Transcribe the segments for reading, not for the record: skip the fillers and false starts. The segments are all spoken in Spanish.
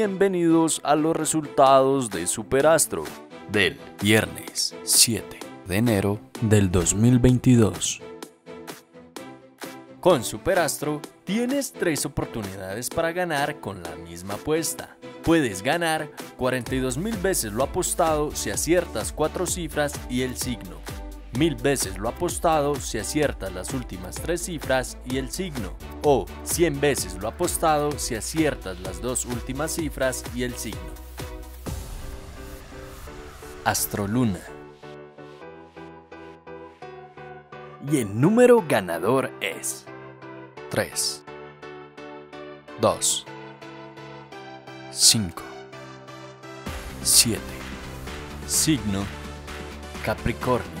Bienvenidos a los resultados de Superastro del viernes 7 de enero del 2022. Con Superastro tienes 3 oportunidades para ganar con la misma apuesta. Puedes ganar 42.000 veces lo apostado si aciertas 4 cifras y el signo, 1.000 veces lo apostado si aciertas las últimas 3 cifras y el signo, o 100 veces lo apostado si aciertas las 2 últimas cifras y el signo. Astroluna. Y el número ganador es 3, 2, 5, 7. Signo Capricornio.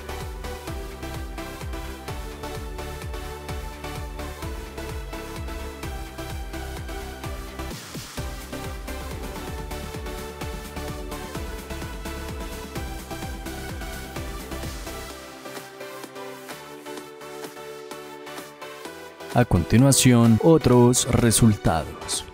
A continuación, otros resultados.